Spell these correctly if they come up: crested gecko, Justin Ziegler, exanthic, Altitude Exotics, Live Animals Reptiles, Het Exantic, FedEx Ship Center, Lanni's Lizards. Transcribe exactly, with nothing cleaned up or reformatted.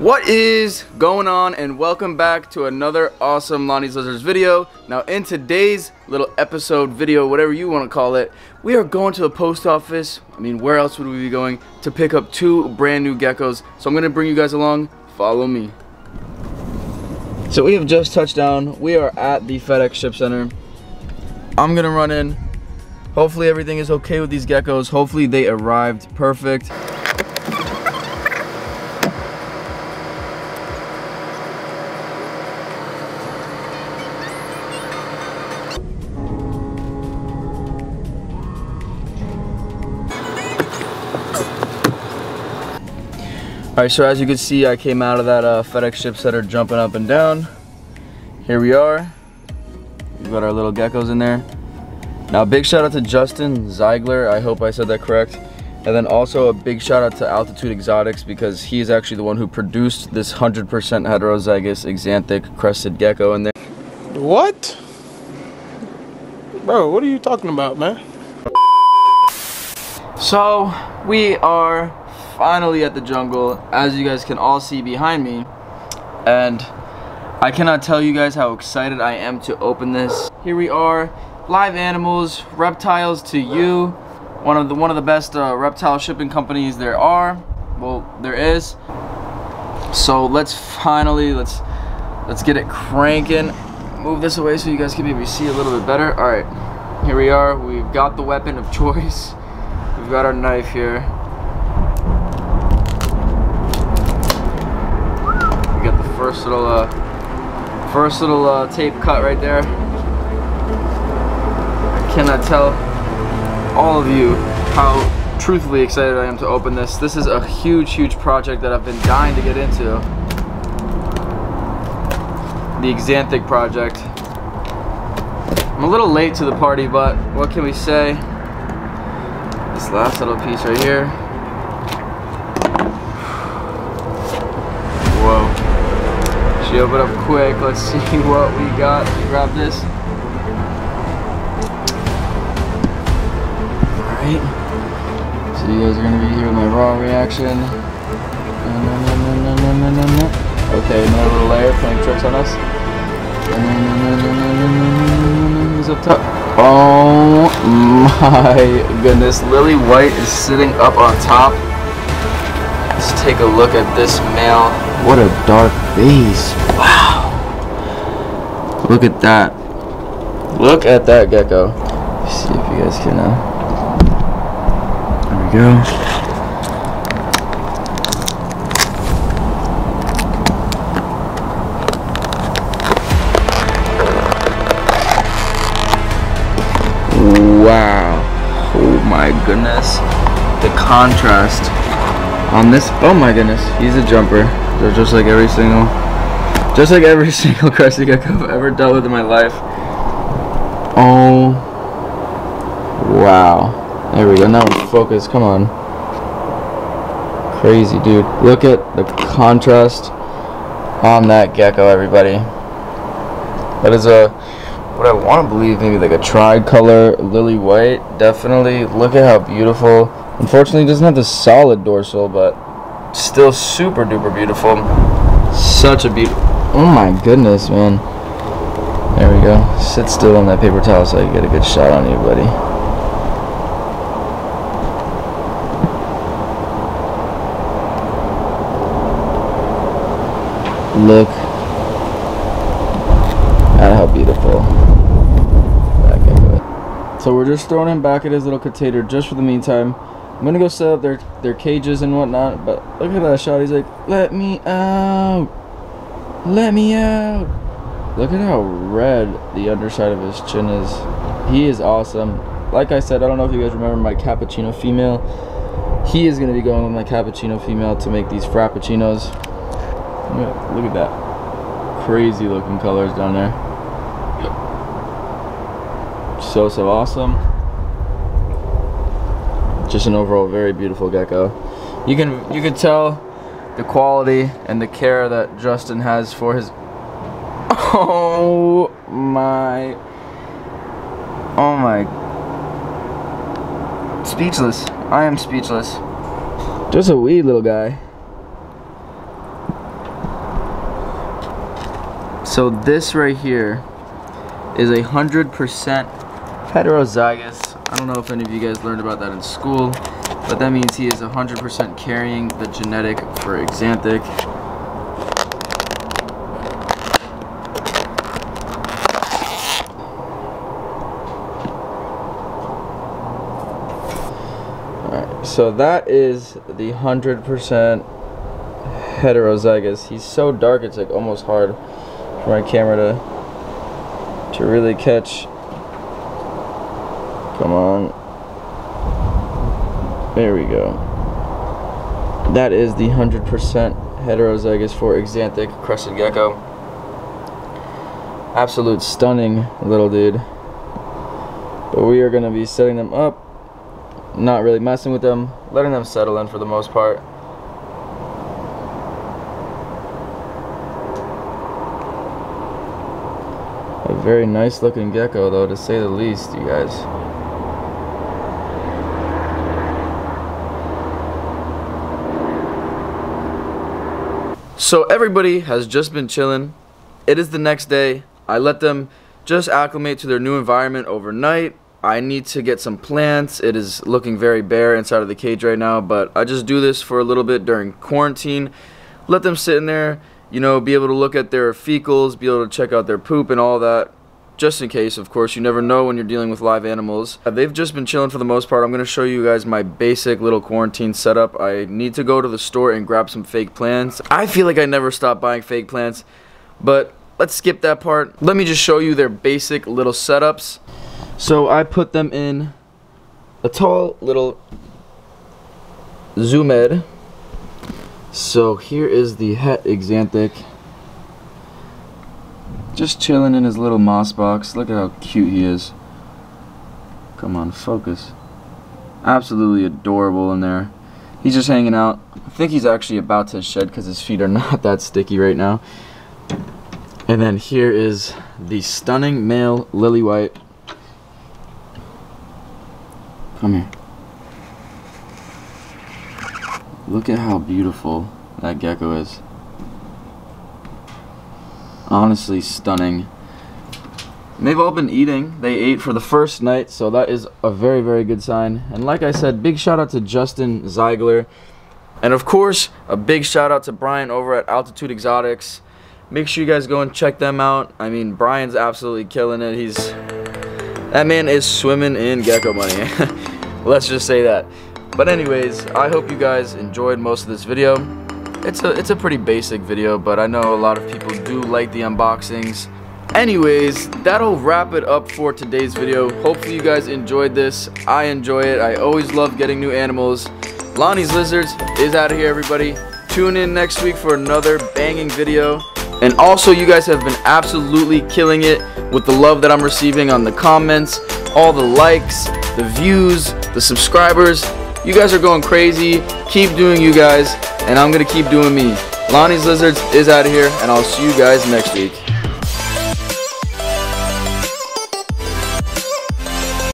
What is going on, and welcome back to another awesome Lanni's Lizards video. Now in today's little episode video, whatever you want to call it, we are going to the post office. I mean, where else would we be going to pick up two brand new geckos? So I'm going to bring you guys along. Follow me. So we have just touched down. We are at the FedEx Ship Center. I'm going to run in. Hopefully everything is okay with these geckos. Hopefully they arrived perfect. Alright, so as you can see, I came out of that uh, FedEx Ship Center jumping up and down. Here we are. We've got our little geckos in there. Now, big shout out to Justin Ziegler. I hope I said that correct. And then also a big shout out to Altitude Exotics, because he is actually the one who produced this one hundred percent heterozygous exanthic crested gecko in there. What? Bro, what are you talking about, man? So, we are finally at the jungle, as you guys can all see behind me, and I cannot tell you guys how excited I am to open this. Here we are, Live Animals Reptiles to you, one of the one of the best uh, reptile shipping companies there are. Well, there is. So let's finally let's let's get it cranking. Move this away so you guys can maybe see a little bit better. All right, here we are. We've got the weapon of choice. We've got our knife here. First little, uh, first little uh, tape cut right there. I cannot tell all of you how truthfully excited I am to open this. This is a huge, huge project that I've been dying to get into. The Exanthic project. I'm a little late to the party, but what can we say? This last little piece right here. Whoa. Open up quick. Let's see what we got. Let me grab this. Alright. So you guys are going to be here with my raw reaction. Okay, another little layer playing tricks on us. He's up top. Oh my goodness. Lily White is sitting up on top. Let's take a look at this male. What a dark face. Wow. Look at that. Look at that gecko. Let's see if you guys can uh there we go. Wow. Oh my goodness. The contrast on this. Oh my goodness. He's a jumper. They're just like every single, just like every single crested gecko I've ever dealt with in my life. Oh, wow. There we go. Now focus. Come on. Crazy, dude. Look at the contrast on that gecko, everybody. That is a, what I want to believe, maybe like a tricolor lily white. Definitely. Look at how beautiful. Unfortunately, it doesn't have the solid dorsal, but still super duper beautiful. Such a beautiful. Oh my goodness, man. There we go. Sit still on that paper towel so I can get a good shot on you, buddy. Look at how beautiful that gecko is. So we're just throwing him back at his little container just for the meantime. I'm gonna go set up their, their cages and whatnot, but look at that shot. He's like, let me out, let me out. Look at how red the underside of his chin is. He is awesome. Like I said, I don't know if you guys remember my cappuccino female. He is gonna be going with my cappuccino female to make these frappuccinos. Look at that. Crazy looking colors down there. So, so awesome. Just an overall very beautiful gecko. You can you can tell the quality and the care that Justin has for his. Oh my! Oh my! Speechless. I am speechless. Just a wee little guy. So this right here is a hundred percent heterozygous. I don't know if any of you guys learned about that in school, but that means he is a hundred percent carrying the genetic for exanthic. So that is the hundred percent heterozygous. He's so dark it's like almost hard for my camera to to really catch. Come on. There we go. That is the hundred percent heterozygous for exanthic crested gecko. Absolute stunning little dude. But we are gonna be setting them up. Not really messing with them, letting them settle in for the most part. A very nice looking gecko though, to say the least, you guys. So everybody has just been chilling. It is the next day. I let them just acclimate to their new environment overnight. I need to get some plants. It is looking very bare inside of the cage right now, but I just do this for a little bit during quarantine. Let them sit in there, you know, be able to look at their fecals, be able to check out their poop and all that, just in case, of course. You never know when you're dealing with live animals. They've just been chilling for the most part. I'm going to show you guys my basic little quarantine setup. I need to go to the store and grab some fake plants. I feel like I never stop buying fake plants, but let's skip that part. Let me just show you their basic little setups. So I put them in a tall little zoomed. So here is the Het Exantic, just chilling in his little moss box. Look at how cute he is. Come on, focus. Absolutely adorable in there. He's just hanging out. I think he's actually about to shed because his feet are not that sticky right now. And then here is the stunning male lily white. Come here. Look at how beautiful that gecko is. Honestly stunning. And they've all been eating. They ate for the first night, so that is a very, very good sign. And like I said, big shout out to Justin Ziegler. And of course, a big shout out to Brian over at Altitude Exotics. Make sure you guys go and check them out. I mean, Brian's absolutely killing it. He's... That man is swimming in gecko money. Let's just say that. But anyways, I hope you guys enjoyed most of this video. It's a, it's a pretty basic video, but I know a lot of people do like the unboxings. Anyways, that'll wrap it up for today's video. Hopefully you guys enjoyed this. I enjoy it. I always love getting new animals. Lanni's Lizards is out of here, everybody. Tune in next week for another banging video. And also, you guys have been absolutely killing it with the love that I'm receiving on the comments, all the likes, the views, the subscribers. You guys are going crazy. Keep doing you guys, and I'm going to keep doing me. Lanni's Lizards is out of here, and I'll see you guys next week.